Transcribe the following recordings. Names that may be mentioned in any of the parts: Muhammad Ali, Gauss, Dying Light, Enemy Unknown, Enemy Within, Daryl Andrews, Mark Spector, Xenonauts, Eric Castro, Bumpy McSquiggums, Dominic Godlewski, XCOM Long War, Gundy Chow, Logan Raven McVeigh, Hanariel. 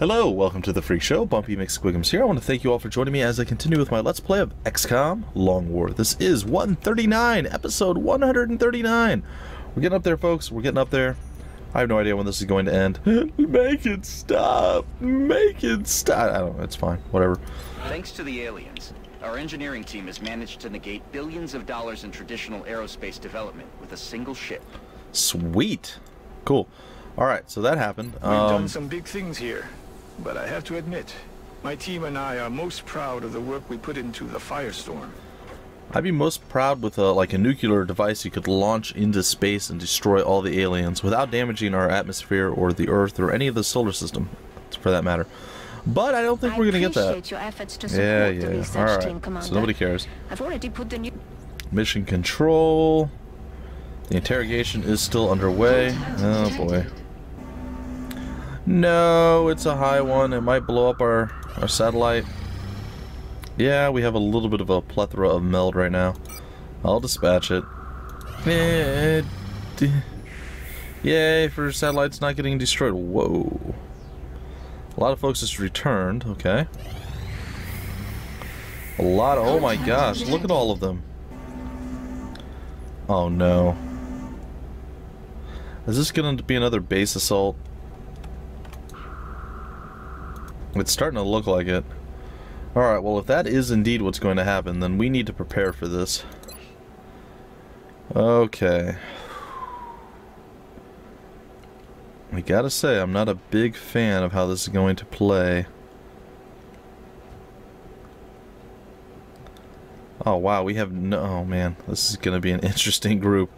Hello, welcome to the Freak Show. Bumpy McSquiggums here. I want to thank you all for joining me as I continue with my Let's Play of XCOM Long War. This is 139, episode 139. We're getting up there, folks. We're getting up there. I have no idea when this is going to end. Make it stop. Make it stop. I don't know. It's fine. Whatever. Thanks to the aliens, our engineering team has managed to negate billions of dollars in traditional aerospace development with a single ship. Sweet. Cool. All right, so that happened. We've done some big things here. But I have to admit, my team and I are most proud of the work we put into the Firestorm. I'd be most proud with like a nuclear device you could launch into space and destroy all the aliens without damaging our atmosphere or the Earth or any of the solar system, for that matter. But I don't think we're going to get that. Your efforts to support the research team, Commander. So nobody cares. I've already put the new mission control. The interrogation is still underway. Oh boy. No, it's a high one. It might blow up our satellite. Yeah, we have a little bit of a plethora of meld right now. I'll dispatch it. Yay for satellites not getting destroyed. Whoa. A lot of folks just returned. Okay. A lot of... Oh my gosh, look at all of them. Oh no. Is this going to be another base assault? It's starting to look like it. Alright, well if that is indeed what's going to happen, then we need to prepare for this. Okay. I gotta say, I'm not a big fan of how this is going to play. Oh wow, we have no... Oh man, this is going to be an interesting group.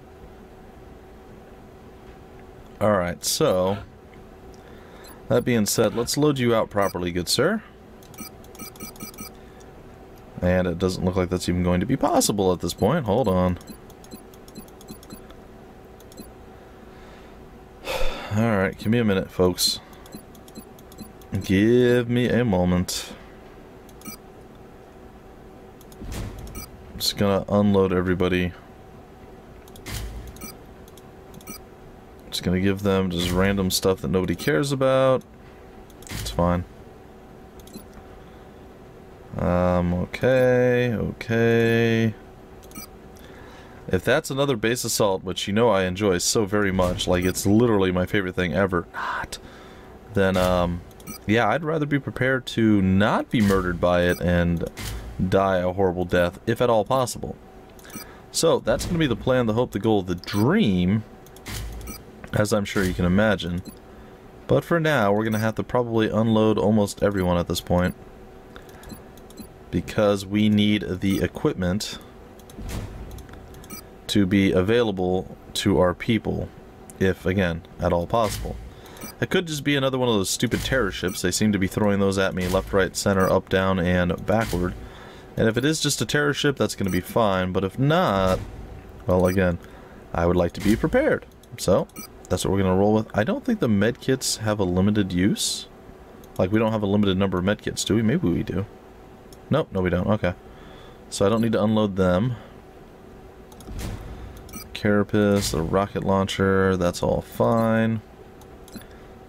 Alright, so... That being said, let's load you out properly, good sir. And it doesn't look like that's even going to be possible at this point. Hold on. Alright, give me a minute, folks. Give me a moment. I'm just gonna unload everybody. Gonna give them just random stuff that nobody cares about. It's fine. Okay. If that's another base assault, which you know I enjoy so very much, like it's literally my favorite thing ever, then yeah, I'd rather be prepared to not be murdered by it and die a horrible death, if at all possible. So that's gonna be the plan, the hope, the goal, the dream, as I'm sure you can imagine. But for now, we're going to have to probably unload almost everyone at this point, because we need the equipment to be available to our people, if, again, at all possible. It could just be another one of those stupid terror ships. They seem to be throwing those at me left, right, center, up, down, and backward. And if it is just a terror ship, that's going to be fine. But if not, well, again, I would like to be prepared. So that's what we're going to roll with. I don't think the medkits have a limited use. Like, we don't have a limited number of medkits, do we? Maybe we do. Nope, no we don't. Okay. So I don't need to unload them. Carapace, the rocket launcher, that's all fine.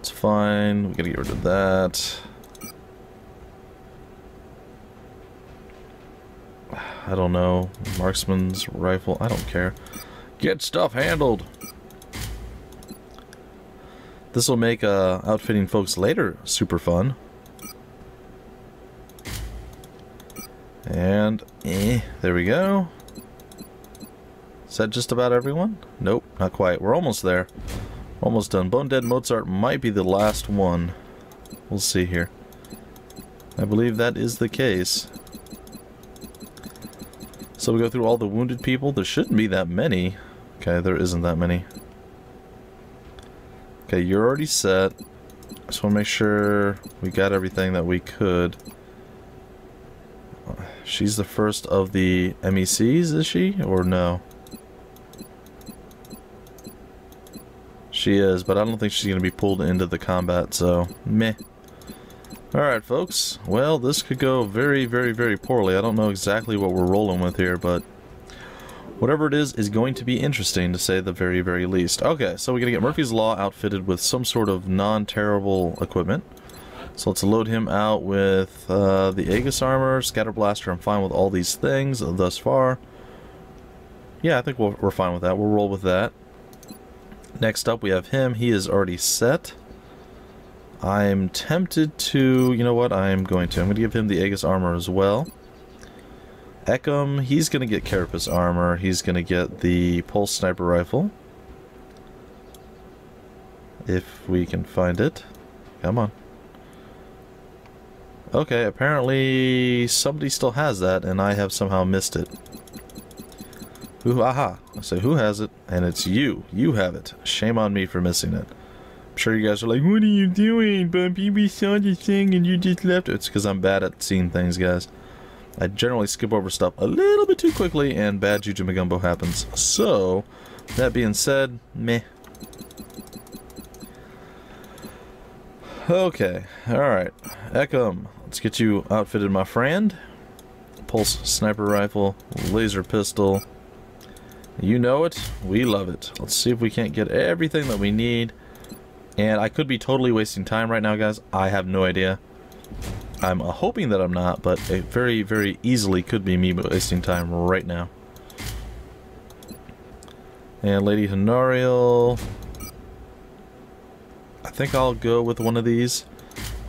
It's fine. We're going to get rid of that. I don't know. Marksman's rifle. I don't care. Get stuff handled. This will make outfitting folks later super fun. And there we go. Is that just about everyone? Nope, not quite. We're almost there. Almost done. Bone Dead Mozart might be the last one. We'll see here. I believe that is the case. So we go through all the wounded people. There shouldn't be that many. Okay, there isn't that many. Okay, you're already set. Just want to make sure we got everything that we could. She's the first of the MECs, is she? Or no? She is, but I don't think she's going to be pulled into the combat, so meh. Alright, folks. Well, this could go very, very, very poorly. I don't know exactly what we're rolling with here, but whatever it is going to be interesting, to say the very, very least. Okay, so we're going to get Murphy's Law outfitted with some sort of non-terrible equipment. So let's load him out with the Aegis armor, Scatter Blaster. I'm fine with all these things thus far. Yeah, I think we're fine with that. We'll roll with that. Next up, we have him. He is already set. I'm tempted to... You know what? I'm going to give him the Aegis armor as well. Ekam, he's going to get Carapace armor. He's going to get the Pulse Sniper Rifle. If we can find it. Come on. Okay, apparently somebody still has that, and I have somehow missed it. Aha! I say, who has it? And it's you. You have it. Shame on me for missing it. I'm sure you guys are like, what are you doing, Bumpy? We saw this thing and you just left it. It's because I'm bad at seeing things, guys. I generally skip over stuff a little bit too quickly, and bad Juju Magumbo happens. So, that being said, meh. Okay, alright. Ekam, let's get you outfitted, my friend. Pulse Sniper Rifle, Laser Pistol. You know it, we love it. Let's see if we can't get everything that we need. And I could be totally wasting time right now, guys. I have no idea. I'm hoping that I'm not, but it very, very easily could be me wasting time right now. And Lady Honorio... I think I'll go with one of these.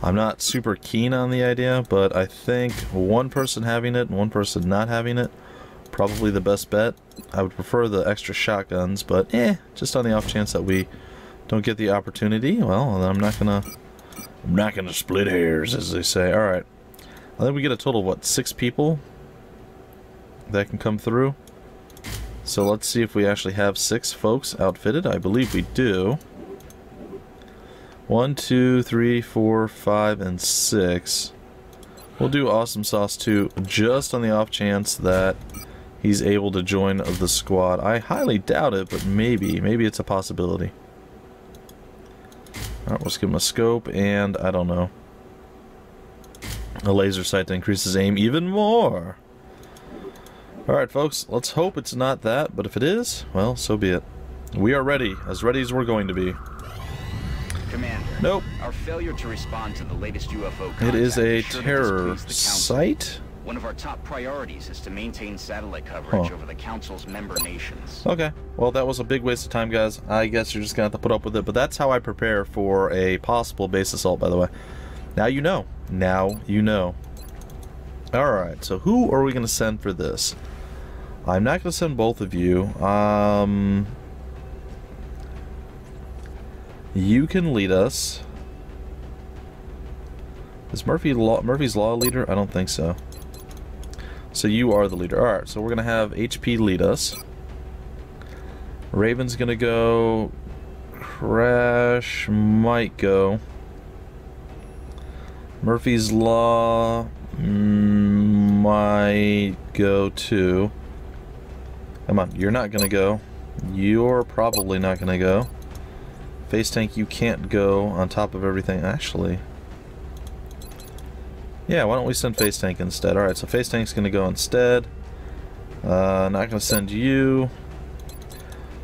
I'm not super keen on the idea, but I think one person having it and one person not having it, probably the best bet. I would prefer the extra shotguns, but just on the off chance that we don't get the opportunity, well, then I'm not gonna split hairs, as they say. All right, I think we get a total of what, 6 people that can come through. So let's see if we actually have 6 folks outfitted. I believe we do. 1, 2, 3, 4, 5, and 6. We'll do Awesome Sauce 2 just on the off chance that he's able to join the squad. I highly doubt it, but maybe it's a possibility. Alright, let's give him a scope and, I don't know, a laser sight to increase his aim even more. Alright, folks, let's hope it's not that, but if it is, well, so be it. We are ready as we're going to be. Commander, nope. Our failure to respond to the latest UFO contact. It is a terror site. One of our top priorities is to maintain satellite coverage over the Council's member nations. Okay, well, that was a big waste of time, guys. I guess you're just gonna have to put up with it, but that's how I prepare for a possible base assault, by the way. Now you know. Now you know. Alright, so who are we gonna send for this? I'm not gonna send both of you. You can lead us. Is Murphy's Law a leader? I don't think so. So you are the leader. Alright, so we're going to have HP lead us. Raven's going to go. Crash might go. Murphy's Law might go too. Come on, you're not going to go. You're probably not going to go. Face Tank, you can't go on top of everything. Actually... yeah, why don't we send Face Tank instead? Alright, so Face Tank's gonna go instead. Not gonna send you.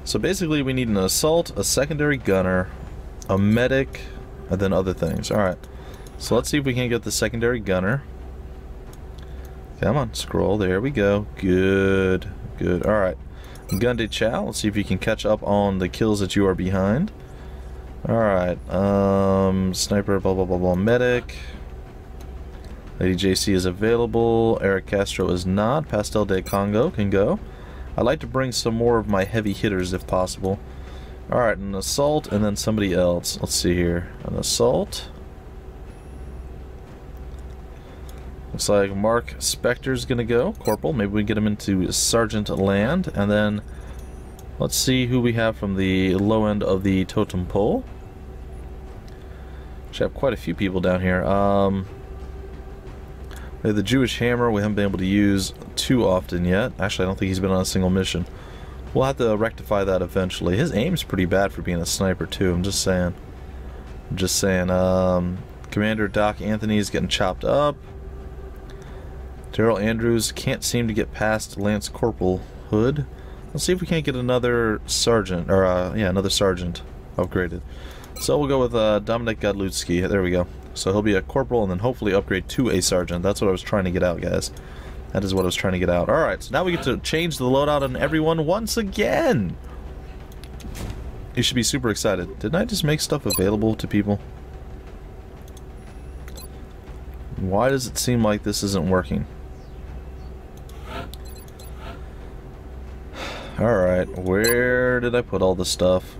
So basically we need an assault, a secondary gunner, a medic, and then other things. Alright, so let's see if we can get the secondary gunner. Come on, scroll, there we go. Good, good. Alright, Gundy Chow, let's see if you can catch up on the kills that you are behind. Alright, sniper, blah blah blah blah, medic. Lady JC is available. Eric Castro is not. Pastel de Congo can go. I'd like to bring some more of my heavy hitters if possible. Alright, an assault and then somebody else. Let's see here. An assault. Looks like Mark Spector's gonna go. Corporal. Maybe we can get him into Sergeant Land. And then let's see who we have from the low end of the totem pole. Actually, I have quite a few people down here. The Jewish Hammer we haven't been able to use too often yet. Actually, I don't think he's been on a single mission. We'll have to rectify that eventually. His aim's pretty bad for being a sniper too, I'm just saying. I'm just saying. Commander Doc Anthony is getting chopped up. Daryl Andrews can't seem to get past Lance Corporal Hood. Let's see if we can't get another sergeant, or another sergeant upgraded. So we'll go with Dominic Godlewski. There we go. So he'll be a corporal and then hopefully upgrade to a sergeant. That's what I was trying to get out, guys. That is what I was trying to get out. Alright, so now we get to change the loadout on everyone once again! You should be super excited. Didn't I just make stuff available to people? Why does it seem like this isn't working? Alright, where did I put all this stuff?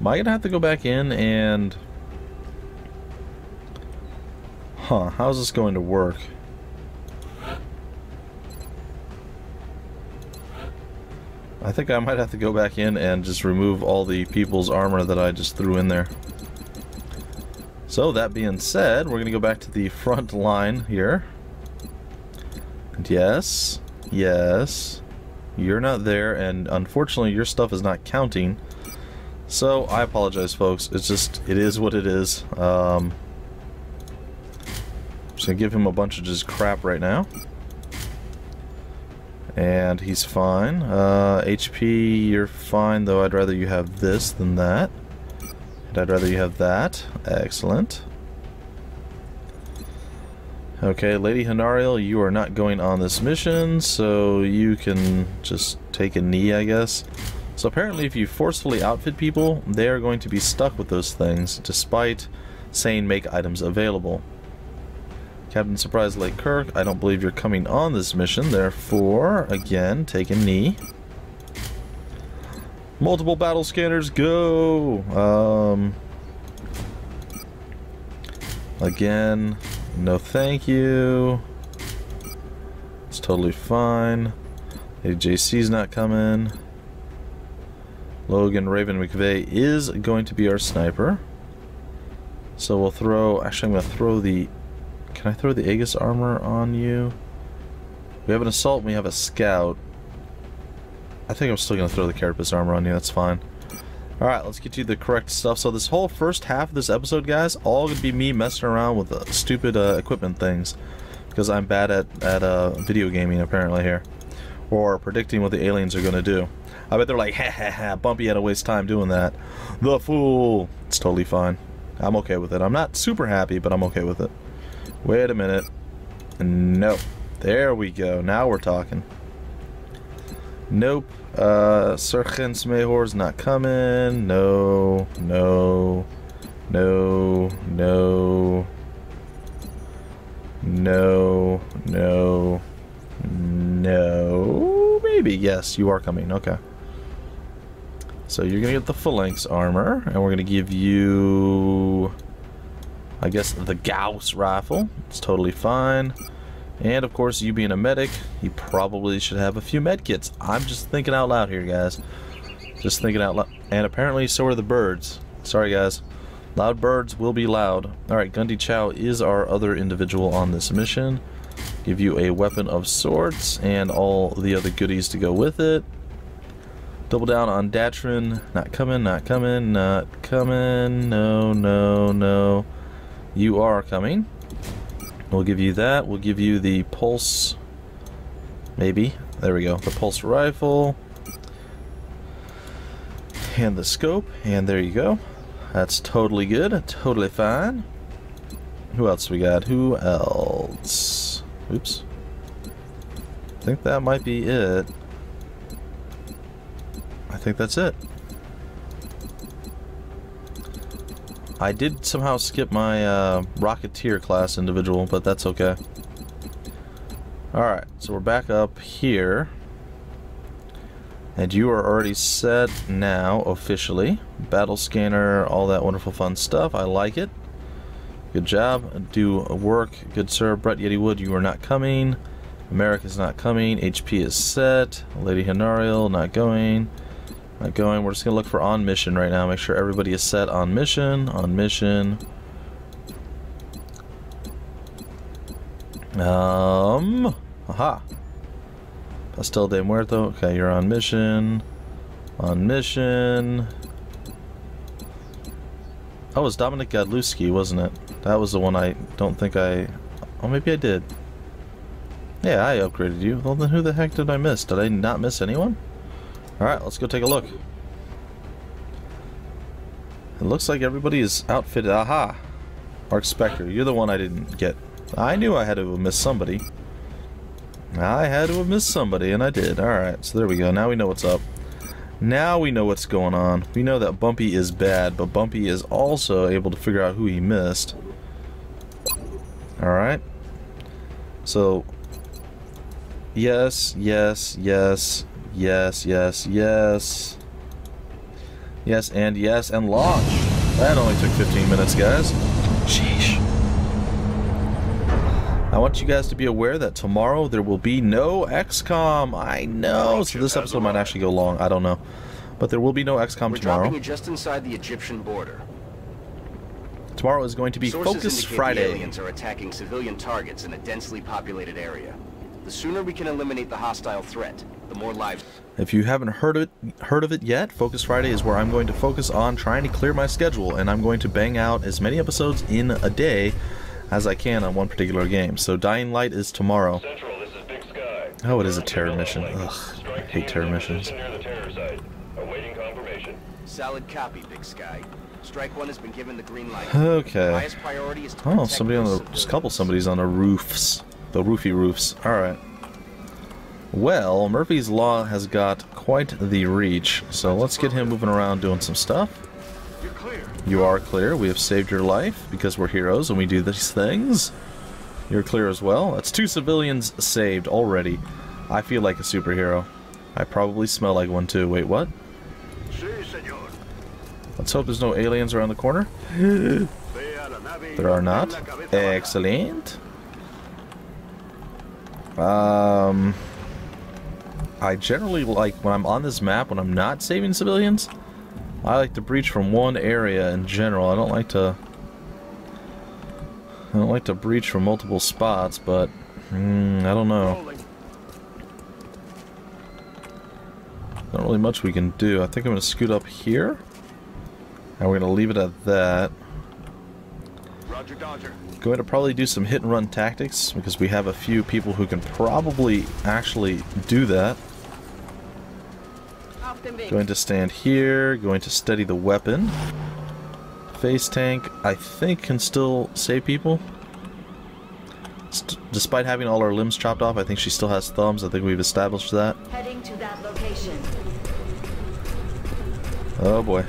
Am I gonna have to go back in and... Huh, how's this going to work? I think I might have to go back in and just remove all the people's armor that I just threw in there. So, that being said, we're gonna go back to the front line here. And yes, yes, you're not there, and unfortunately your stuff is not counting. So, I apologize, folks. It's just, it is what it is. I'm just going to give him a bunch of just crap right now. And he's fine. HP, you're fine, though I'd rather you have this than that. And I'd rather you have that. Excellent. Okay, Lady Hanariel, you are not going on this mission, so you can just take a knee, I guess. So apparently if you forcefully outfit people, they are going to be stuck with those things, despite saying make items available. Captain Surprise Lake Kirk, I don't believe you're coming on this mission, therefore, again, take a knee. Multiple battle scanners, go! Again, no thank you. It's totally fine. AJC's not coming. Logan Raven McVeigh is going to be our sniper. So we'll throw... Actually, I'm going to throw the... Can I throw the Aegis armor on you? We have an assault and we have a scout. I think I'm still going to throw the Carapace armor on you. That's fine. Alright, let's get you the correct stuff. So this whole first half of this episode, guys, all going to be me messing around with stupid equipment things. Because I'm bad at video gaming, apparently, here. Or predicting what the aliens are going to do. I bet they're like, ha ha ha, Bumpy had to waste time doing that. The fool! It's totally fine. I'm okay with it. I'm not super happy, but I'm okay with it. Wait a minute. Nope. There we go. Now we're talking. Nope. Sergeant Smehor's not coming. No. No. No. No. No. No. No. Maybe. Yes, you are coming. Okay. So you're going to get the phalanx armor, and we're going to give you, I guess, the Gauss rifle. It's totally fine. And, of course, you being a medic, you probably should have a few med kits. I'm just thinking out loud here, guys. Just thinking out loud. And apparently, so are the birds. Sorry, guys. Loud birds will be loud. Alright, Gundy Chow is our other individual on this mission. Give you a weapon of sorts and all the other goodies to go with it. Double down on Datrin. Not coming, not coming, not coming. No, no, no. You are coming. We'll give you that. We'll give you the pulse. Maybe. There we go. The pulse rifle. And the scope. And there you go. That's totally good. Totally fine. Who else we got? Who else? Oops. I think that might be it. I think that's it. I did somehow skip my Rocketeer class individual, but that's okay. Alright, so we're back up here. And you are already set now, officially. Battle scanner, all that wonderful fun stuff. I like it. Good job. Do work. Good sir. Brett Yeti Wood, you are not coming. America's not coming. HP is set. Lady Hanariel, not going. Not going. We're just going to look for on mission right now. Make sure everybody is set on mission. On mission. Aha. Pastel de Muerto. Okay, you're on mission. On mission. Oh, it was Dominic Godlewski, wasn't it? That was the one I don't think I... Oh, maybe I did. Yeah, I upgraded you. Well, then who the heck did I miss? Did I not miss anyone? Alright, let's go take a look. It looks like everybody is outfitted. Aha! Arc Spectre, you're the one I didn't get. I knew I had to have missed somebody. I had to have missed somebody, and I did. Alright, so there we go. Now we know what's up. Now we know what's going on. We know that Bumpy is bad, but Bumpy is also able to figure out who he missed. Alright. So, yes, yes, yes, yes, yes, yes. Yes, and launch. That only took 15 minutes, guys. Sheesh. I want you guys to be aware that tomorrow there will be no XCOM. I know, so this episode might actually go long. I don't know, but there will be no XCOM tomorrow. We're dropping you just inside the Egyptian border. Tomorrow is going to be Focus Friday. Aliens are attacking civilian targets in a densely populated area. The sooner we can eliminate the hostile threat, the more lives. If you haven't heard of it yet, Focus Friday is where I'm going to focus on trying to clear my schedule, and I'm going to bang out as many episodes in a day as I can on one particular game. So Dying Light is tomorrow. Central, this is Big Sky. Oh, it is a terror mission. Ugh, I hate terror missions. Solid copy, Big Sky. Strike one has been given the green light. Okay. Highest priority is to somebody's on the roofs. The roofy roofs. Alright. Well, Murphy's Law has got quite the reach, so let's get him moving around doing some stuff. You are clear. We have saved your life because we're heroes and we do these things. You're clear as well. That's 2 civilians saved already. I feel like a superhero. I probably smell like one too. Wait, what? Let's hope there's no aliens around the corner. There are not. Excellent. I generally like, when I'm on this map, when I'm not saving civilians, I like to breach from one area in general. I don't like to breach from multiple spots, but I don't know. Not really much we can do. I think I'm gonna scoot up here, and we're gonna leave it at that. Roger, Dodger. Going to probably do some hit and run tactics because we have a few people who can probably actually do that. Going to stand here, going to steady the weapon. Face tank, I think, can still save people. Despite having all our limbs chopped off, I think she still has thumbs. I think we've established that. Heading to that location. Oh boy.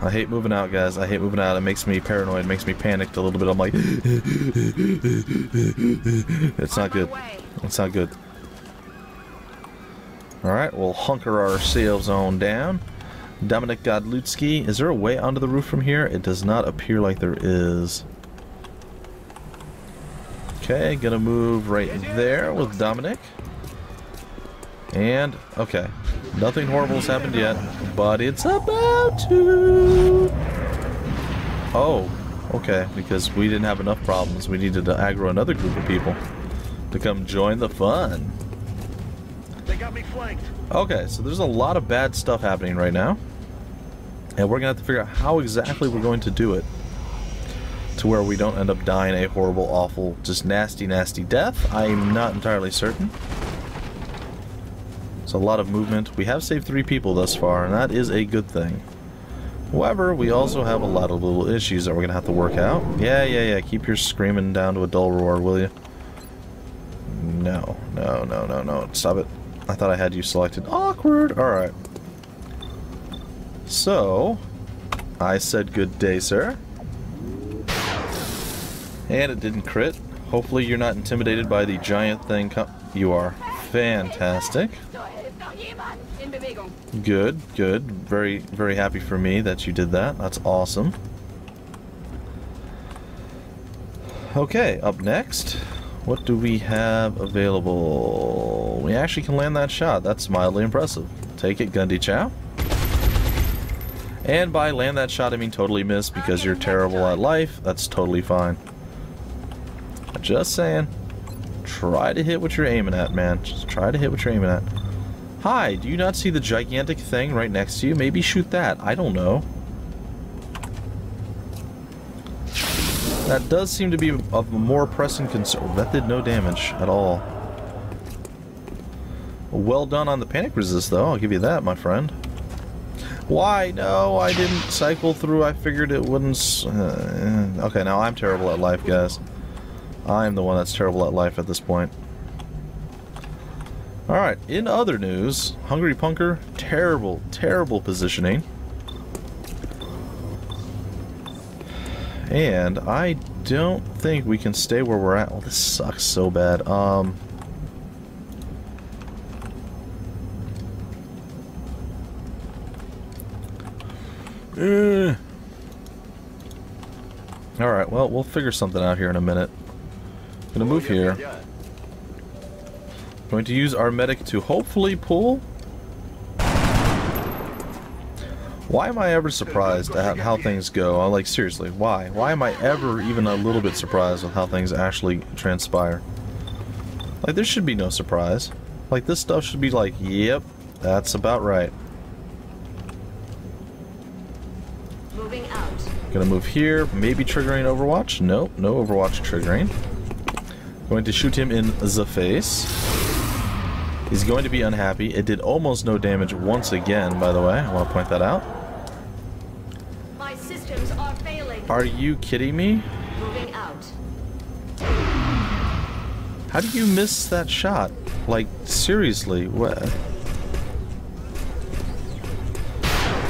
I hate moving out, guys. I hate moving out. It makes me paranoid. It makes me panicked a little bit. I'm like... It's not good. It's not good. Alright, we'll hunker ourselves on down. Dominic Godlutsky, is there a way onto the roof from here? It does not appear like there is. Okay, gonna move right there with Dominic. And, okay. Nothing horrible has happened yet, but it's about to... Oh, okay, because we didn't have enough problems. We needed to aggro another group of people to come join the fun. Got me flanked. Okay, so there's a lot of bad stuff happening right now, and we're gonna have to figure out how exactly we're going to do it to where we don't end up dying a horrible, awful, just nasty, nasty death. I'm not entirely certain. It's a lot of movement. We have saved 3 people thus far, and that is a good thing. However, we also have a lot of little issues that we're gonna have to work out. Yeah, keep your screaming down to a dull roar, will you? No, stop it. I thought I had you selected. Awkward! Alright. So, I said good day, sir. And it didn't crit. Hopefully you're not intimidated by the giant thing you are. Fantastic. Good, good. Very, very happy for me that you did that. That's awesome. Okay, up next... What do we have available? We actually can land that shot. That's mildly impressive. Take it, Gundy Chow. And by land that shot, I mean totally miss because you're terrible at life. That's totally fine. Just saying. Try to hit what you're aiming at, man. Just try to hit what you're aiming at. Hi, do you not see the gigantic thing right next to you? Maybe shoot that. I don't know. That does seem to be of more pressing concern. That did no damage at all. Well done on the panic resist, though. I'll give you that, my friend. Why? No, I didn't cycle through. I figured it wouldn't... okay, now I'm terrible at life, guys. I'm the one that's terrible at life at this point. Alright, in other news, Hungry Punker, terrible, terrible positioning. And I don't think we can stay where we're at. Oh, this sucks so bad. Alright, well, we'll figure something out here in a minute. I'm gonna move here. I'm going to use our medic to hopefully pull. Why am I ever surprised at how things go? Like, seriously, why? Why am I ever even a little bit surprised with how things actually transpire? Like, there should be no surprise. Like, this stuff should be like, yep, that's about right. Gonna move here, maybe triggering Overwatch. Nope, no Overwatch triggering. Going to shoot him in the face. He's going to be unhappy. It did almost no damage once again, by the way. I want to point that out. My systems are failing. Are you kidding me? Moving out. How do you miss that shot? Like, seriously, what?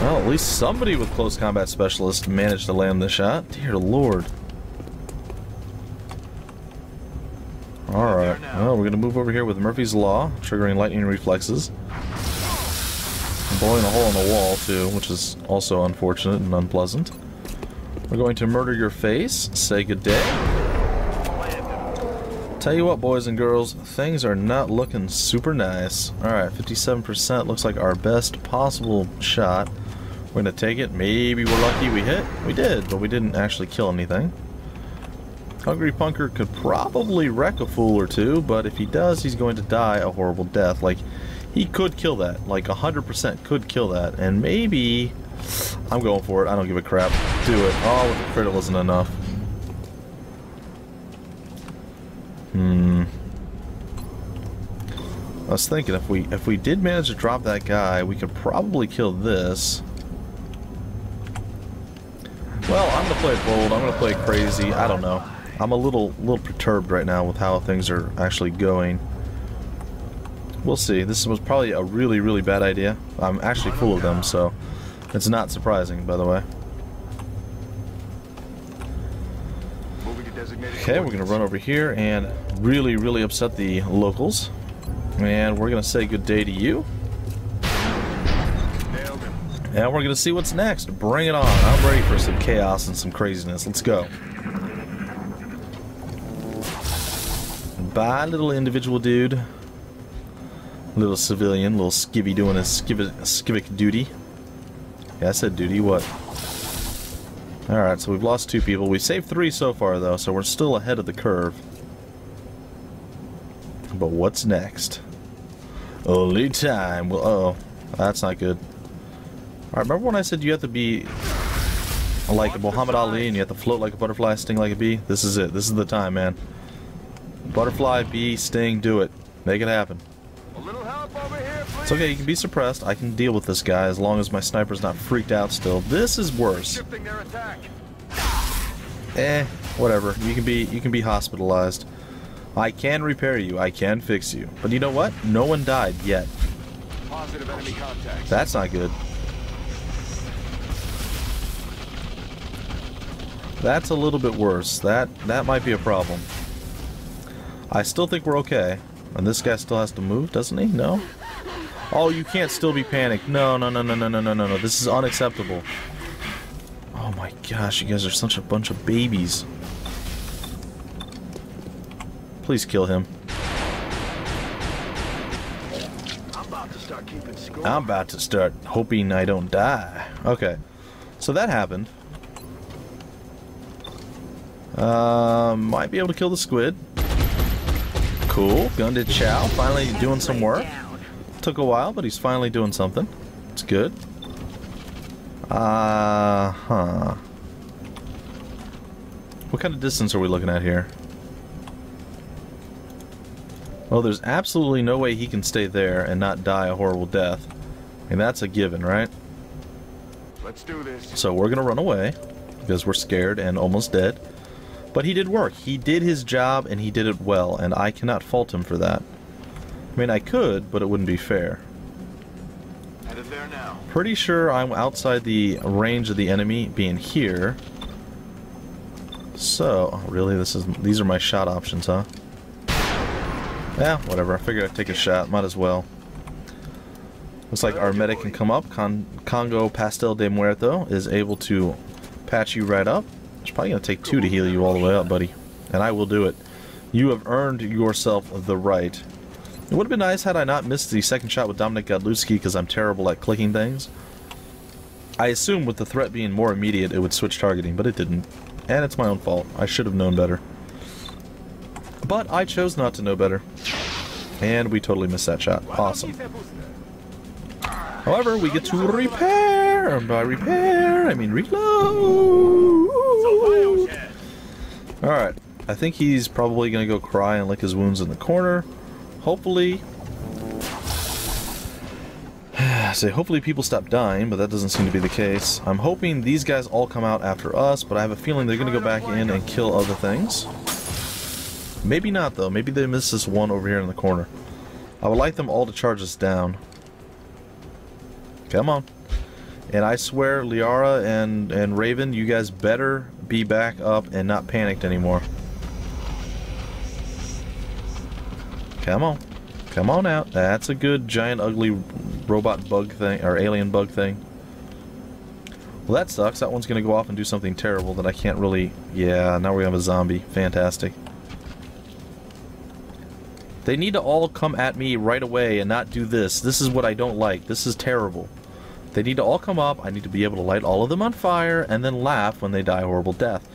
Well, at least somebody with close combat specialist managed to land this shot. Dear Lord. Alright, well, we're gonna move over here with Murphy's Law, triggering lightning reflexes. I'm blowing a hole in the wall, too, which is also unfortunate and unpleasant. We're going to murder your face, say good day. Tell you what, boys and girls, things are not looking super nice. Alright, 57% looks like our best possible shot. We're gonna take it. Maybe we're lucky we hit. We did, but we didn't actually kill anything. Hungry Punker could probably wreck a fool or two, but if he does, he's going to die a horrible death. Like, he could kill that. Like, 100% could kill that. And maybe... I'm going for it. I don't give a crap. Do it. Oh, with the critical isn't enough. I was thinking if we did manage to drop that guy, we could probably kill this. Well, I'm gonna play bold. I'm gonna play crazy. I don't know. I'm a little perturbed right now with how things are actually going. We'll see. This was probably a really bad idea. I'm actually full of them, so it's not surprising, by the way. Okay, we're gonna run over here and really upset the locals. And we're gonna say good day to you. And we're gonna see what's next. Bring it on. I'm ready for some chaos and some craziness. Let's go. Bye, little individual dude. Little civilian, little skivvy doing his skivic duty. Yeah, I said duty, what? Alright, so we've lost two people. We saved three so far, though, so we're still ahead of the curve. But what's next? Only time. Well, uh-oh. That's not good. Alright, remember when I said you have to be like Muhammad Ali and you have to float like a butterfly, sting like a bee? This is it. This is the time, man. Butterfly, bee, sting, do it. Make it happen. A little help over here, please. It's okay, you can be suppressed. I can deal with this guy as long as my sniper's not freaked out still. This is worse. Whatever. You can be hospitalized. I can repair you. I can fix you. But you know what? No one died yet. Positive enemy contact. That's not good. That's a little bit worse. That might be a problem. I still think we're okay. And this guy still has to move, doesn't he? No? Oh, you can't still be panicked. No. This is unacceptable. Oh my gosh, you guys are such a bunch of babies. Please kill him. I'm about to start keeping score. I'm about to start hoping I don't die. Okay. So that happened. Might be able to kill the squid. Cool. Gun to Chow. Finally doing some work. Took a while, but he's finally doing something. It's good. What kind of distance are we looking at here? Well, there's absolutely no way he can stay there and not die a horrible death. And that's a given, right? Let's do this. So we're gonna run away because we're scared and almost dead. But he did work. He did his job and he did it well, and I cannot fault him for that. I mean, I could, but it wouldn't be fair. Headed there now. Pretty sure I'm outside the range of the enemy being here. So, really, these are my shot options, huh? Yeah, whatever. I figured I'd take a shot. Might as well. Looks like our medic can come up. Congo Pastel de Muerto is able to patch you right up. It's probably going to take two to heal you all the way up, buddy. And I will do it. You have earned yourself the right. It would have been nice had I not missed the second shot with Dominic Godlewski because I'm terrible at clicking things. I assume with the threat being more immediate, it would switch targeting, but it didn't. And it's my own fault. I should have known better. But I chose not to know better. And we totally missed that shot. Awesome. However, we get to repair. And by repair, I mean reload. Alright. I think he's probably going to go cry and lick his wounds in the corner. Hopefully. So hopefully people stop dying, but that doesn't seem to be the case. I'm hoping these guys all come out after us, but I have a feeling they're going to go back in and kill other things. Maybe not, though. Maybe they missed this one over here in the corner. I would like them all to charge us down. Come on. And I swear, Liara and Raven, you guys better be back up and not panicked anymore. Come on. Come on out. That's a good giant ugly robot bug thing, or alien bug thing. Well, that sucks. That one's going to go off and do something terrible that I can't really... Yeah, now we have a zombie. Fantastic. They need to all come at me right away and not do this. This is what I don't like. This is terrible. They need to all come up. I need to be able to light all of them on fire and then laugh when they die a horrible death.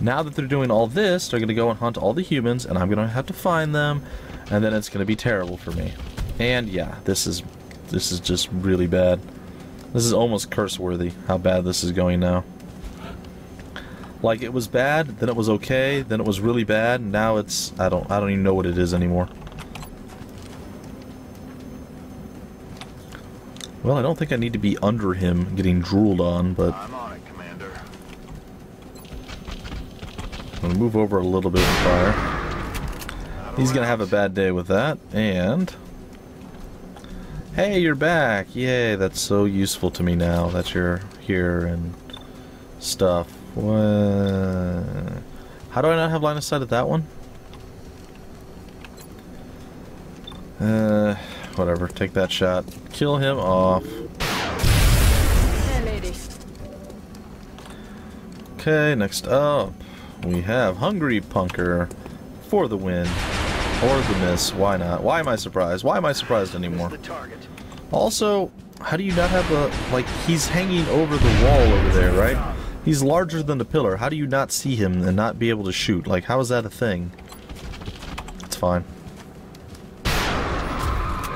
Now that they're doing all this, they're going to go and hunt all the humans, and I'm going to have to find them, and then it's going to be terrible for me. And yeah, this is just really bad. This is almost curse-worthy, how bad this is going now. Like, it was bad, then it was okay, then it was really bad, and now it's... I don't even know what it is anymore. Well, I don't think I need to be under him getting drooled on, but... I'm on it, Commander. I'm gonna move over a little bit and fire. He's gonna have a bad day with that, and... Hey, you're back! Yay, that's so useful to me now that you're here and stuff. What? How do I not have line of sight at that one? Whatever, take that shot. Kill him off. Okay, next up we have Hungry Punker for the win. Or the miss, why not? Why am I surprised? Why am I surprised anymore? Also, how do you not have a... Like, he's hanging over the wall over there, right? He's larger than the pillar. How do you not see him and not be able to shoot? Like, how is that a thing? It's fine.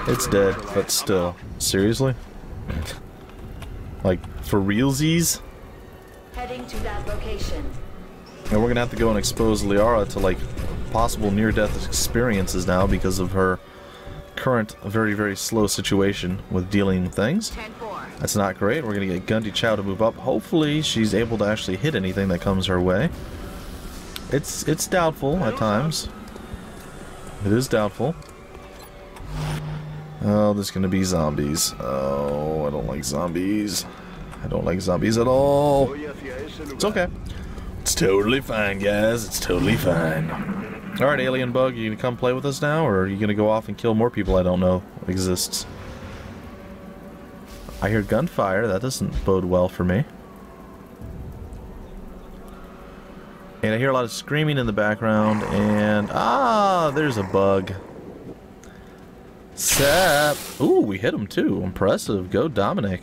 It's dead, but still. Seriously? Like, for realsies? Heading to that location. And we're gonna have to go and expose Liara to, like, possible near-death experiences now because of her current very, very slow situation with dealing with things. That's not great. We're gonna get Gundy Chow to move up. Hopefully she's able to actually hit anything that comes her way. It's doubtful at times. It is doubtful. Oh, there's gonna be zombies. Oh, I don't like zombies. I don't like zombies at all. It's okay. It's totally fine, guys. It's totally fine. Alright, alien bug, you gonna come play with us now, or are you gonna go off and kill more people I don't know exists? I hear gunfire, that doesn't bode well for me. And I hear a lot of screaming in the background, and... Ah, there's a bug. Sap! Ooh, we hit him too. Impressive. Go, Dominic.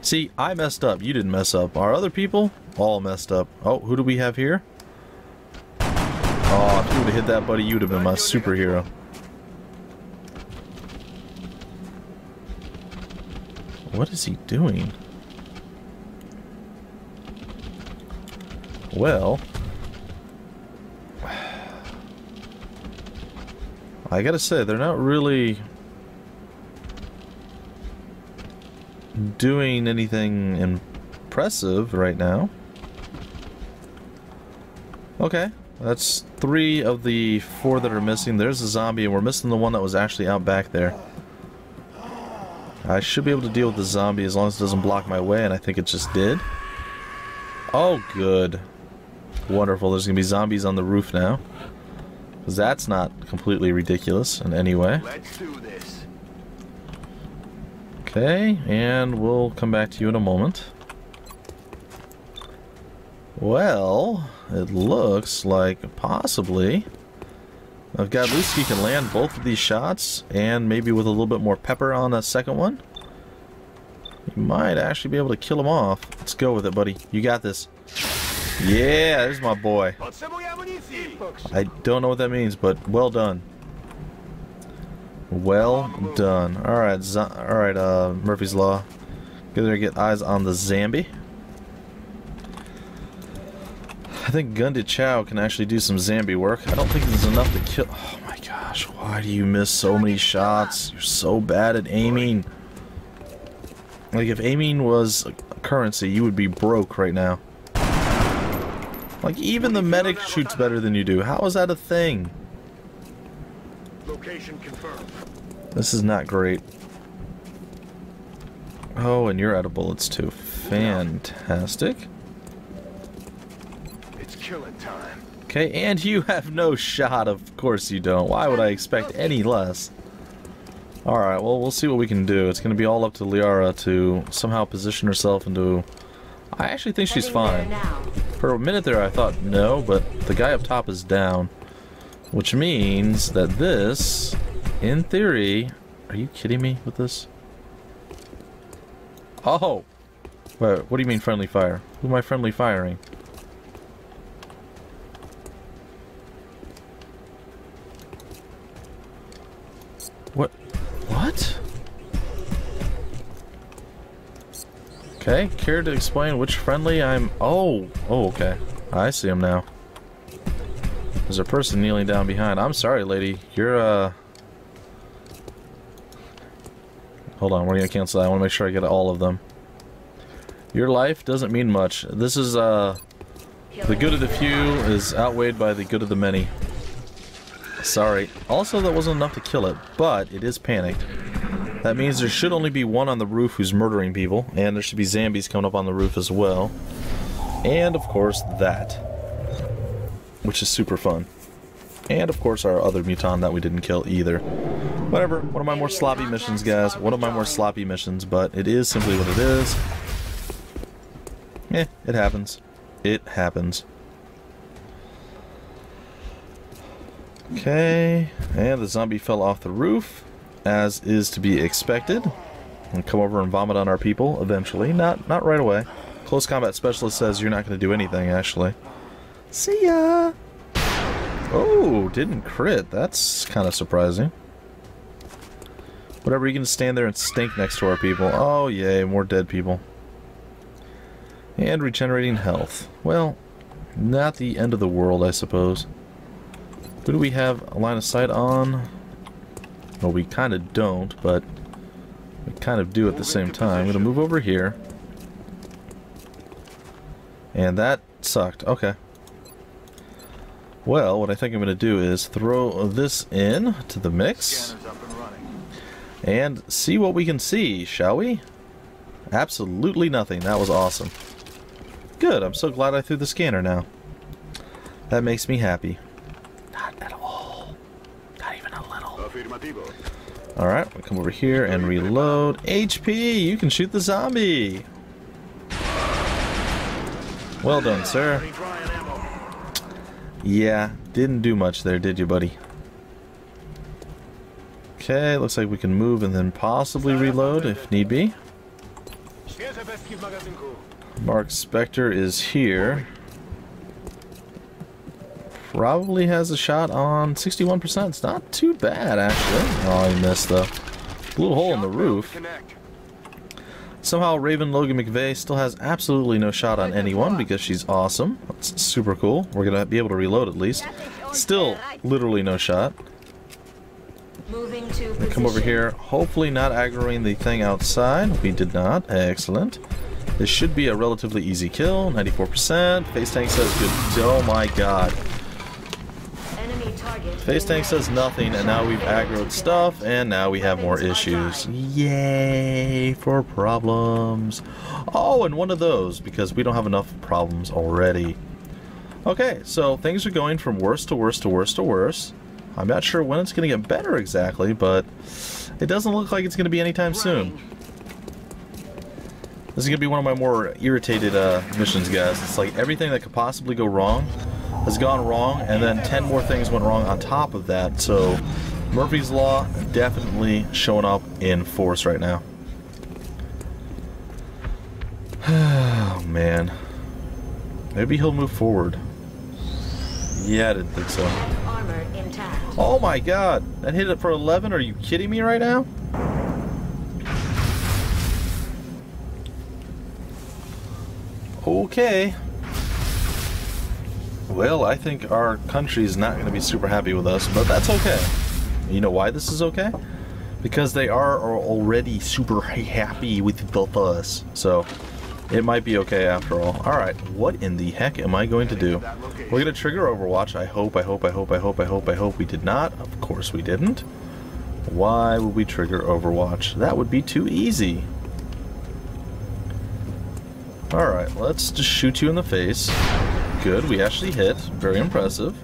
See, I messed up. You didn't mess up. Our other people? All messed up. Oh, who do we have here? Oh, if you would've hit that, buddy, you'd have been my superhero. What is he doing? Well... I gotta say, they're not really doing anything impressive right now. Okay, that's 3 of the 4 that are missing. There's a zombie, and we're missing the one that was actually out back there. I should be able to deal with the zombie as long as it doesn't block my way, and I think it just did. Oh, good. Wonderful. There's gonna be zombies on the roof now. Because that's not completely ridiculous in any way. Let's do this. Okay, and we'll come back to you in a moment. Well, it looks like possibly I've got Luski can land both of these shots, and maybe with a little bit more pepper on a second one, you might actually be able to kill him off. Let's go with it, buddy. You got this. Yeah, there's my boy. I don't know what that means, but well done. Well done. Alright, Murphy's Law. Get there, get eyes on the zombie. I think Gunda Chow can actually do some zombie work. I don't think there's enough to kill. Oh my gosh, why do you miss so many shots? You're so bad at aiming. Like, if aiming was a currency, you would be broke right now. Like, even the medic shoots better than you do. How is that a thing? Location confirmed. This is not great. Oh, and you're out of bullets too. Fantastic. Time. Okay, and you have no shot, of course you don't. Why would I expect any less? Alright, well, we'll see what we can do. It's going to be all up to Liara to somehow position herself into... I actually think she's fine. For a minute there I thought no, but the guy up top is down. Which means that this, in theory... Are you kidding me with this? Oh! Wait, what do you mean friendly fire? Who am I friendly firing? What? Okay, care to explain which friendly I'm... Oh, okay. I see him now. There's a person kneeling down behind. I'm sorry, lady. You're, Hold on, we're gonna cancel that. I wanna make sure I get all of them. Your life doesn't mean much. This is, the good of the few is outweighed by the good of the many. Sorry. Also, that wasn't enough to kill it, but it is panicked. That means there should only be one on the roof who's murdering people, and there should be zombies coming up on the roof as well. And, of course, that. Which is super fun. And, of course, our other mutant that we didn't kill either. Whatever. One of my more sloppy missions, guys. One of my more sloppy missions, but it is simply what it is. Eh, it happens. It happens. Okay, and the zombie fell off the roof, as is to be expected. And come over and vomit on our people eventually. Not right away. Close combat specialist says you're not going to do anything, actually. See ya! Oh, didn't crit. That's kind of surprising. Whatever, you can stand there and stink next to our people. Oh, yay, more dead people. And regenerating health. Well, not the end of the world, I suppose. Who do we have a line of sight on? Well, we kind of don't, but we kind of do at the same time. I'm going to move over here. And that sucked. Okay. Well, what I think I'm going to do is throw this in to the mix. And see what we can see, shall we? Absolutely nothing. That was awesome. Good. I'm so glad I threw the scanner now. That makes me happy. At all. Not even a little. Alright, we'll come over here and reload. HP! You can shoot the zombie! Well done, sir. Yeah, didn't do much there, did you, buddy? Okay, looks like we can move and then possibly reload if need be. Mark Spector is here. Probably has a shot on 61%. It's not too bad, actually. Oh, he missed the blue hole in the roof. Somehow, Raven Logan McVeigh still has absolutely no shot on anyone because she's awesome. That's super cool. We're going to be able to reload at least. Still, literally no shot. Moving to come over here, hopefully not aggroing the thing outside. We did not. Excellent. This should be a relatively easy kill. 94%. Face tank says good. Oh my god. Face tank says nothing, and now we've aggroed stuff, and now we have more issues. Yay for problems. Oh, and one of those, because we don't have enough problems already. Okay, so things are going from worse to worse to worse to worse. I'm not sure when it's going to get better exactly, but it doesn't look like it's going to be anytime soon. This is going to be one of my more irritated missions, guys. It's like everything that could possibly go wrong has gone wrong, and then 10 more things went wrong on top of that, so Murphy's Law definitely showing up in force right now. Oh, man. Maybe he'll move forward. Yeah, I didn't think so. Oh my god! That hit it for 11? Are you kidding me right now? Okay. Well, I think our country's not going to be super happy with us, but that's okay. You know why this is okay? Because they are already super happy with both of us. So, it might be okay after all. Alright, what in the heck am I going to do? We're going to trigger Overwatch. I hope we did not. Of course we didn't. Why would we trigger Overwatch? That would be too easy. Alright, let's just shoot you in the face. Good, we actually hit. Very impressive.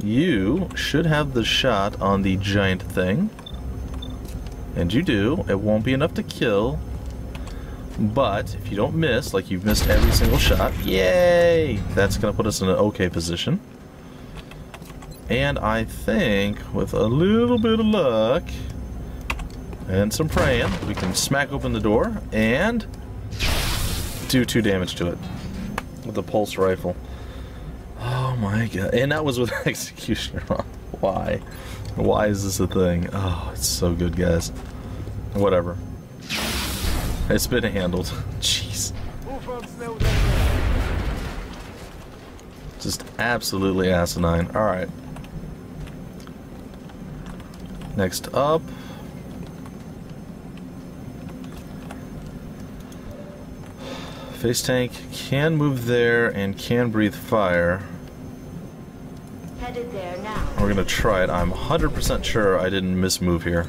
You should have the shot on the giant thing. And you do. It won't be enough to kill. But if you don't miss, like you've missed every single shot, yay! That's going to put us in an okay position. And I think with a little bit of luck and some praying, we can smack open the door and do 2 damage to it with the pulse rifle. Oh my god. And that was with executioner. Why? Why is this a thing? Oh, it's so good, guys. Whatever. It's been handled. Jeez. Just absolutely asinine. Alright. Next up. Face tank can move there and can breathe fire. Headed there now. We're gonna try it. I'm 100% sure I didn't mismove here.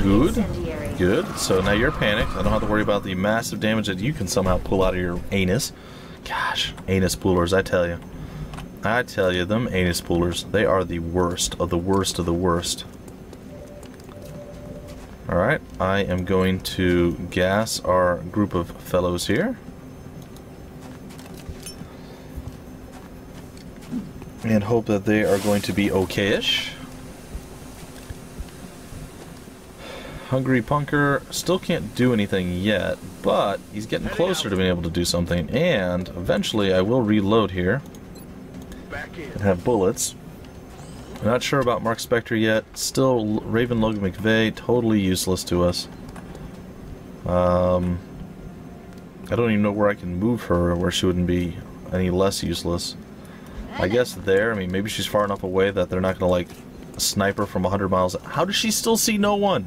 Good. Good. So now you're panicked. I don't have to worry about the massive damage that you can somehow pull out of your anus. Gosh, anus pullers, I tell you. I tell you, them anus pullers, they are the worst of the worst of the worst. Alright, I am going to gas our group of fellows here. And hope that they are going to be okay-ish. Hungry Punker still can't do anything yet, but he's getting closer to being able to do something. And eventually I will reload here. And have bullets. I'm not sure about Mark Spector yet. Still Raven Logan McVeigh, totally useless to us. I don't even know where I can move her, where she wouldn't be any less useless. I guess there. I mean, maybe she's far enough away that they're not gonna like snipe her from 100 miles. How does she still see no one?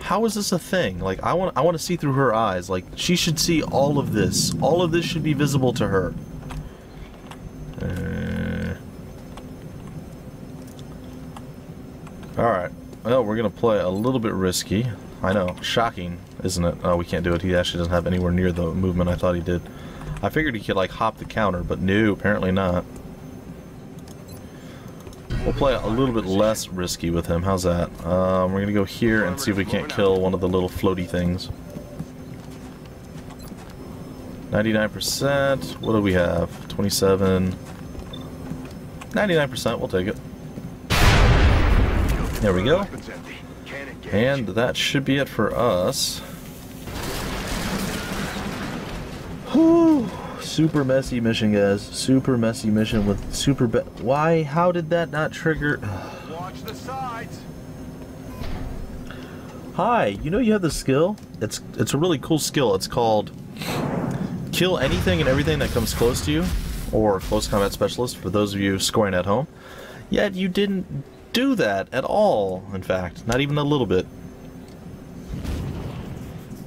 How is this a thing? Like, I want to see through her eyes. Like, she should see all of this. All of this should be visible to her. Alright, well, we're going to play a little bit risky. I know, shocking, isn't it? Oh, we can't do it. He actually doesn't have anywhere near the movement I thought he did. I figured he could, like, hop the counter, but no, apparently not. We'll play a little bit less risky with him. How's that? We're going to go here and see if we can't kill one of the little floaty things. 99%. What do we have? 27. 99%. We'll take it. There we go. And that should be it for us. Whew. Super messy mission, guys. Super messy mission with super... Why? How did that not trigger? Watch the sides. Hi, you know you have this skill? It's a really cool skill. It's called Kill Anything and Everything That Comes Close to You, or Close Combat Specialist for those of you scoring at home. Yet you didn't do that at all, in fact. Not even a little bit.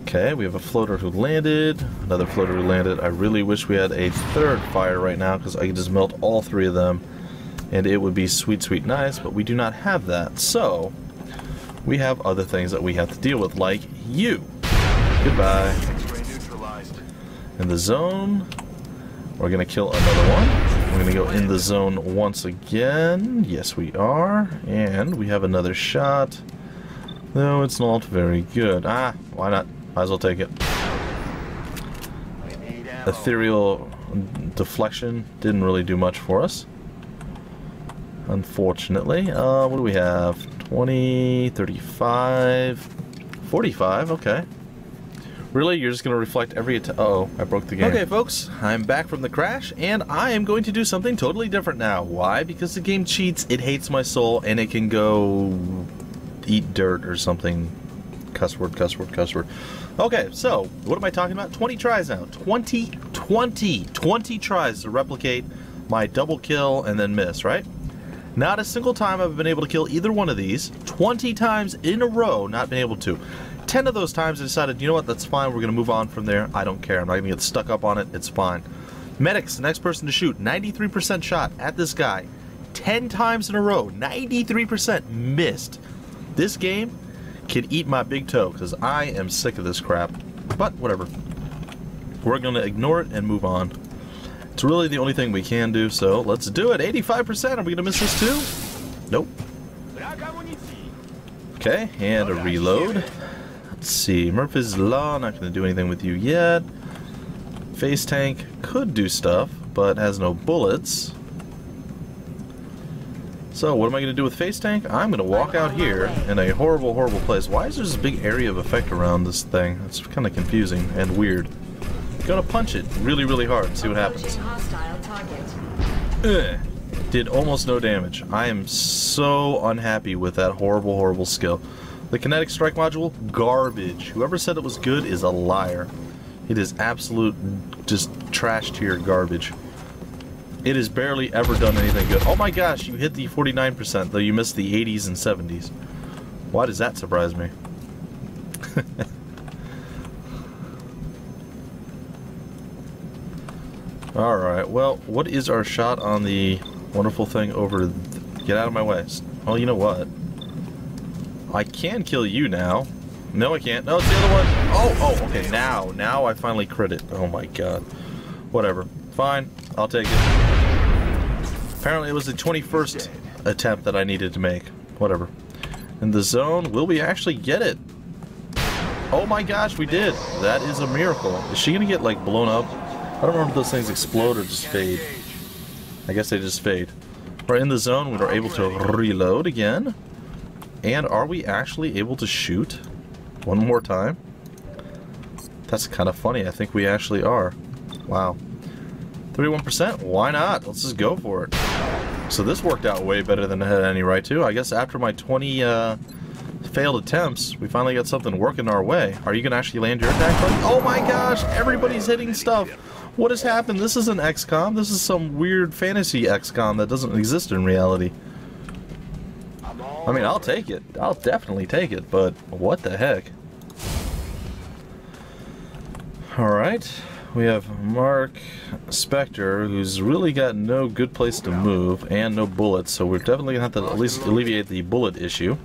Okay, we have a floater who landed, another floater who landed. I really wish we had a third fire right now because I could just melt all three of them and it would be sweet, sweet, nice, but we do not have that. So, we have other things that we have to deal with, like you. Goodbye. In the zone, we're going to kill another one. We're going to go in the zone once again. Yes, we are. And we have another shot. No, it's not very good. Ah, why not? Might as well take it. Ethereal deflection didn't really do much for us, unfortunately. What do we have? 20, 35, 45, okay. Really? You're just going to reflect every attack? Uh-oh, I broke the game. Okay, folks, I'm back from the crash, and I am going to do something totally different now. Why? Because the game cheats, it hates my soul, and it can go eat dirt or something. Cuss word, cuss word, cuss word. Okay, so, what am I talking about? 20 tries now. 20 tries to replicate my double kill and then miss, right? Not a single time I've been able to kill either one of these. 20 times in a row, not been able to. 10 of those times I decided, you know what, that's fine, we're going to move on from there. I don't care, I'm not going to get stuck up on it, it's fine. Medic's the next person to shoot, 93% shot at this guy. 10 times in a row, 93% missed. This game can eat my big toe, because I am sick of this crap. But whatever. We're going to ignore it and move on. It's really the only thing we can do, so let's do it. 85%. Are we going to miss this too? Nope. Okay, and a reload. Let's see. Murphy's Law, not going to do anything with you yet. Face Tank could do stuff, but has no bullets. So what am I going to do with Face Tank? I'm going to walk out here in a horrible, horrible place. Why is there this big area of effect around this thing? It's kind of confusing and weird. Gonna punch it really, really hard and see what happens. Did almost no damage. I am so unhappy with that horrible, horrible skill. The kinetic strike module, garbage. Whoever said it was good is a liar. It is absolute just trash tier garbage. It has barely ever done anything good. Oh my gosh, you hit the 49%, though you missed the 80s and 70s. Why does that surprise me? Alright, well, what is our shot on the wonderful thing over... Get out of my way. Oh, you know what? I can kill you now. No, I can't. No, it's the other one. Oh, oh, okay, now I finally crit it. Oh my god. Whatever. Fine, I'll take it. Apparently it was the 21st attempt that I needed to make. Whatever. In the zone, will we actually get it? Oh my gosh, we did. That is a miracle. Is she gonna get, like, blown up? I don't remember if those things explode or just fade. I guess they just fade. We're in the zone, we are able to reload again. And are we actually able to shoot one more time? That's kind of funny, I think we actually are. Wow. 31%? Why not? Let's just go for it. So this worked out way better than I had any right to. I guess after my 20 failed attempts, we finally got something working our way. Are you going to actually land your attack button? Oh my gosh, everybody's hitting stuff. What has happened? This isn't XCOM. This is some weird fantasy XCOM that doesn't exist in reality. I mean, I'll take it. I'll definitely take it, but what the heck? Alright, we have Mark Spector, who's really got no good place to move and no bullets, so we're definitely going to have to at least alleviate the bullet issue.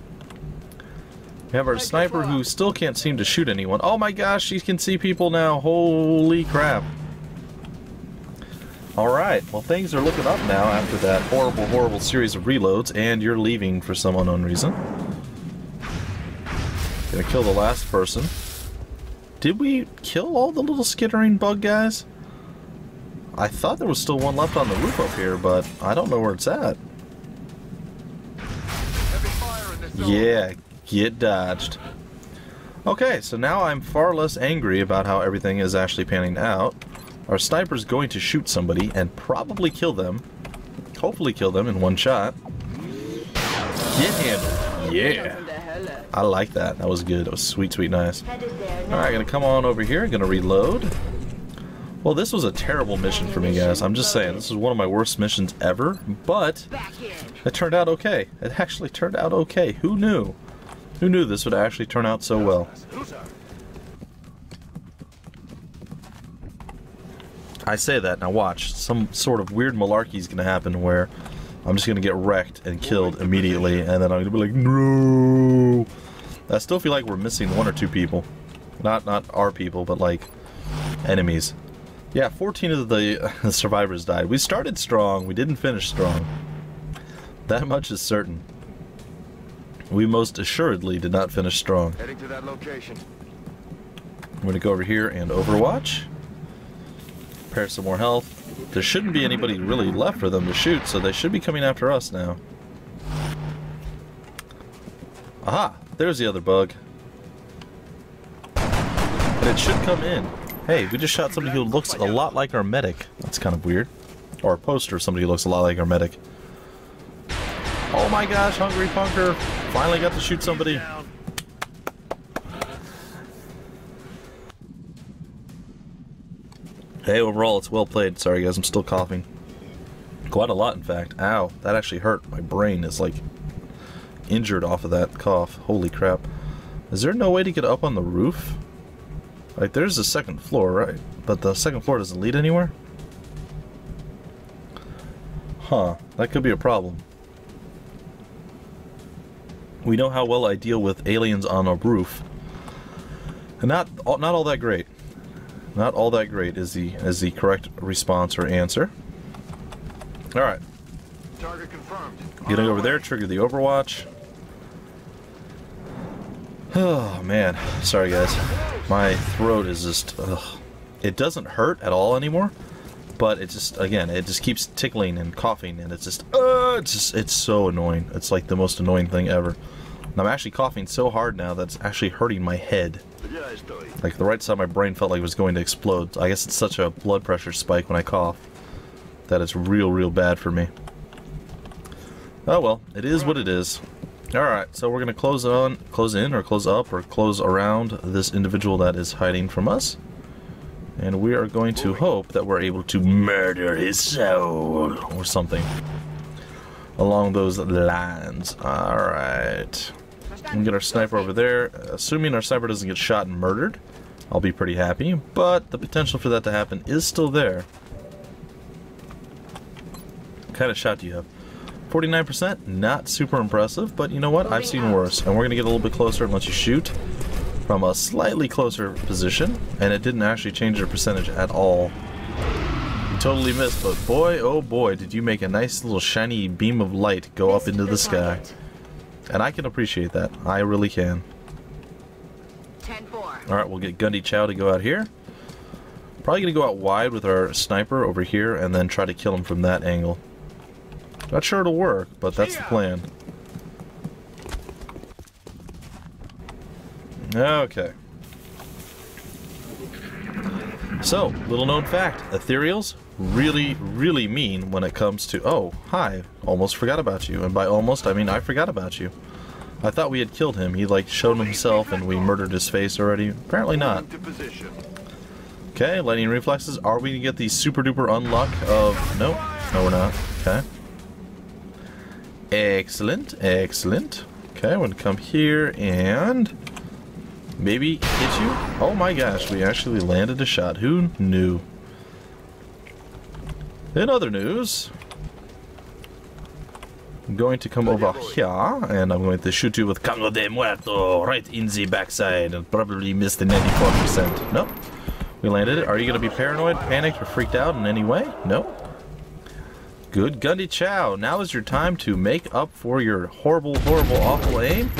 We have our sniper who still can't seem to shoot anyone. Oh my gosh, she can see people now. Holy crap. Alright, well things are looking up now after that horrible, horrible series of reloads, and you're leaving for some unknown reason. Gonna kill the last person. Did we kill all the little skittering bug guys? I thought there was still one left on the roof up here, but I don't know where it's at. Yeah. Get dodged. Okay, so now I'm far less angry about how everything is actually panning out. Our sniper's going to shoot somebody and probably kill them. Hopefully kill them in one shot. Get handled. Yeah. I like that. That was good. That was sweet, sweet, nice. Alright, gonna come on over here. Gonna reload. Well, this was a terrible mission for me, guys. I'm just saying, this is one of my worst missions ever, but it turned out okay. It actually turned out okay. Who knew? Who knew this would actually turn out so well? I say that, now watch. Some sort of weird malarkey is going to happen where I'm just going to get wrecked and killed immediately, and then I'm going to be like, no! I still feel like we're missing one or two people. Not our people, but like, enemies. Yeah, 14 of the survivors died. We started strong, we didn't finish strong. That much is certain. We most assuredly did not finish strong. Heading to that location. I'm gonna go over here and overwatch. Prepare some more health. There shouldn't be anybody really left for them to shoot, so they should be coming after us now. Aha! There's the other bug. And it should come in. Hey, we just shot somebody who looks a lot like our medic. That's kind of weird. Or a poster, somebody who looks a lot like our medic. Oh my gosh, Hungry Punker! Finally got to shoot somebody. Hey, overall, it's well played. Sorry guys, I'm still coughing. Quite a lot, in fact. Ow, that actually hurt. My brain is like injured off of that cough. Holy crap. Is there no way to get up on the roof? Like, there's the second floor, right? But the second floor doesn't lead anywhere? Huh, that could be a problem. We know how well I deal with aliens on a roof. And not all that great. Not all that great is the correct response or answer. Alright. Target confirmed. Getting over there, trigger the overwatch. Oh man, sorry guys. My throat is just, ugh. It doesn't hurt at all anymore, but it just, again, it just keeps tickling and coughing, and it's so annoying. It's like the most annoying thing ever. And I'm actually coughing so hard now that's actually hurting my head. Like the right side of my brain felt like it was going to explode. I guess it's such a blood pressure spike when I cough that it's real, real bad for me. Oh well, it is what it is. Alright, so we're going to close around this individual that is hiding from us. And we are going to hope that we're able to murder his soul or something along those lines. Alright. We'll get our sniper over there. Assuming our sniper doesn't get shot and murdered, I'll be pretty happy. But the potential for that to happen is still there. What kind of shot do you have? 49%, not super impressive, but you know what? I've seen worse. And we're going to get a little bit closer and let you shoot from a slightly closer position. And it didn't actually change your percentage at all. You totally missed, but boy, oh boy, did you make a nice little shiny beam of light go up into the sky. And I can appreciate that. I really can. Alright, we'll get Gundy Chow to go out here. Probably going to go out wide with our sniper over here and then try to kill him from that angle. Not sure it'll work, but that's the plan. Okay. So, little known fact, ethereals really, really mean when it comes to... Oh, hi, almost forgot about you. And by almost, I mean I forgot about you. I thought we had killed him. He, like, showed himself and we murdered his face already. Apparently not. Okay, lightning reflexes. Are we going to get the super-duper unluck of... Nope. No, we're not. Okay. Excellent, excellent. Okay, I'm gonna come here and maybe hit you. Oh my gosh, we actually landed a shot. Who knew? In other news, I'm going to come over here and I'm going to shoot you with Cargo de Muerto right in the backside and probably miss the 94%. Nope, we landed it. Are you gonna be paranoid, panicked, or freaked out in any way? Nope. Good, Gundy Chow. Now is your time to make up for your horrible, horrible, awful aim.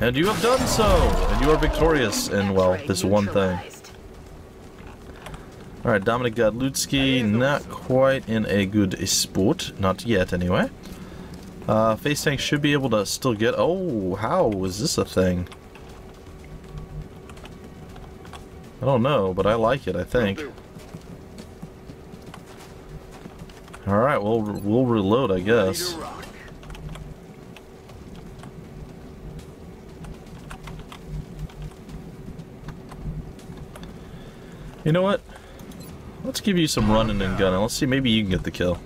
And you have done so. And you are victorious in, well, this one thing. Alright, Dominic Godlewski, not quite in a good spot. Not yet, anyway. Face Tank should be able to still get... Oh, how is this a thing? I don't know, but I like it, I think. Alright, we'll reload, I guess. You know what? Let's give you some running and gunning. Let's see, maybe you can get the kill.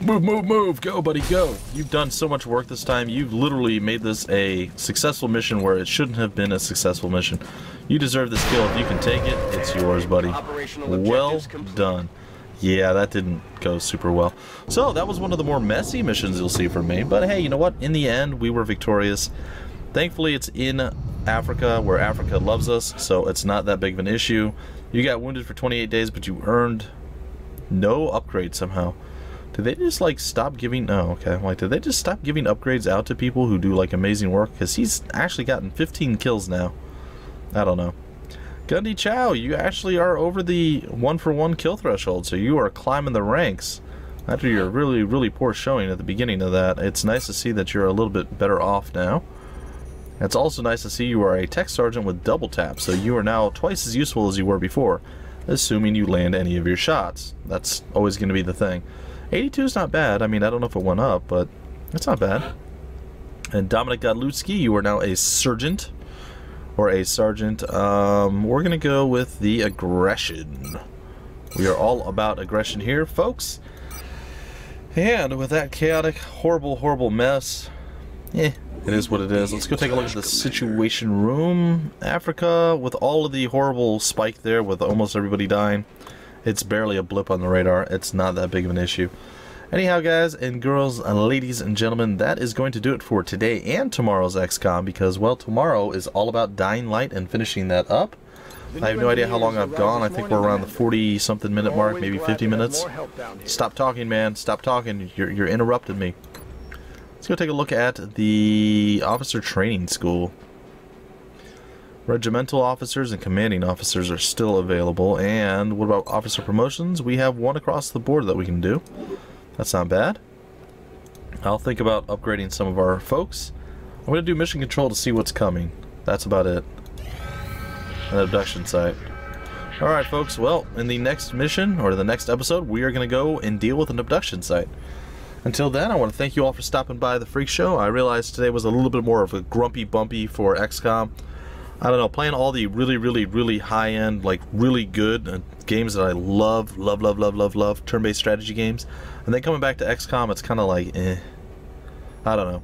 Move, move, move! Go, buddy, go! You've done so much work this time. You've literally made this a successful mission where it shouldn't have been a successful mission. You deserve this kill. If you can take it, it's yours, buddy. Well done. Yeah, that didn't go super well. So, that was one of the more messy missions you'll see from me. But hey, you know what? In the end, we were victorious. Thankfully, it's in Africa, where Africa loves us, so it's not that big of an issue. You got wounded for 28 days, but you earned no upgrade somehow. Did they just, like, stop giving... Oh, okay. Like, did they just stop giving upgrades out to people who do, like, amazing work? Because he's actually gotten 15 kills now. I don't know. Gundy Chow, you actually are over the 1-for-1 kill threshold, so you are climbing the ranks. After your really, really poor showing at the beginning of that, it's nice to see that you're a little bit better off now. It's also nice to see you are a tech sergeant with double tap, so you are now twice as useful as you were before, assuming you land any of your shots. That's always going to be the thing. 82 is not bad. I mean, I don't know if it went up, but it's not bad. And Dominic Godlewski, you are now a sergeant, or a sergeant. We're gonna go with the aggression. We are all about aggression here, folks. And with that chaotic, horrible, horrible mess, it is what it is. Let's go take a look at the situation room. Africa, with all of the horrible spike there, with almost everybody dying. It's barely a blip on the radar. It's not that big of an issue. Anyhow, guys and girls and ladies and gentlemen, that is going to do it for today and tomorrow's XCOM, because, well, tomorrow is all about Dying Light and finishing that up. I have no idea how long I've gone. I think we're around the 40-something minute mark, maybe 50 minutes. Stop talking, man. Stop talking. You're interrupting me. Let's go take a look at the officer training school. Regimental officers and commanding officers are still available. And what about officer promotions? We have one across the board that we can do. That's not bad. I'll think about upgrading some of our folks. I'm going to do mission control to see what's coming. That's about it. An abduction site. Alright, folks. Well, in the next mission, or the next episode, we are going to go and deal with an abduction site. Until then, I want to thank you all for stopping by the Freak Show. I realize today was a little bit more of a grumpy bumpy for XCOM. I don't know, playing all the really, really, really high-end, like, really good games that I love, turn-based strategy games. And then coming back to XCOM, it's kind of like, eh. I don't know.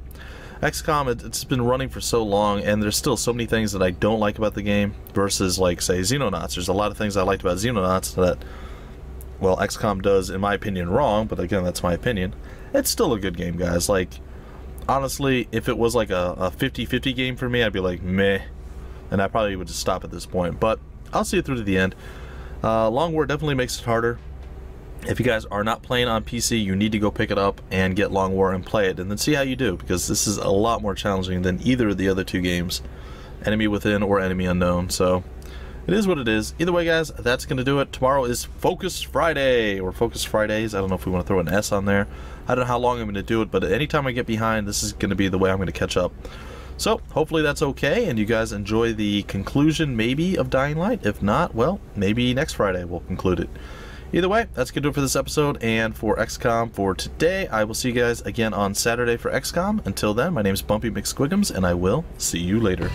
XCOM, it's been running for so long, and there's still so many things that I don't like about the game versus, like, say, Xenonauts. There's a lot of things I liked about Xenonauts that, well, XCOM does, in my opinion, wrong, but again, that's my opinion. It's still a good game, guys. Like, honestly, if it was like a 50-50 game for me, I'd be like, meh, and I probably would just stop at this point. But I'll see it through to the end. Long War definitely makes it harder. If you guys are not playing on PC, you need to go pick it up and get Long War and play it, and then see how you do, because this is a lot more challenging than either of the other two games, Enemy Within or Enemy Unknown. So it is what it is. Either way, guys, that's going to do it. Tomorrow is Focus Friday, or Focus Fridays. I don't know if we want to throw an S on there. I don't know how long I'm going to do it, but anytime I get behind, this is going to be the way I'm going to catch up. So, hopefully that's okay, and you guys enjoy the conclusion, maybe, of Dying Light. If not, well, maybe next Friday we'll conclude it. Either way, that's going to do it for this episode and for XCOM for today. I will see you guys again on Saturday for XCOM. Until then, my name is Bumpy McSquiggums, and I will see you later.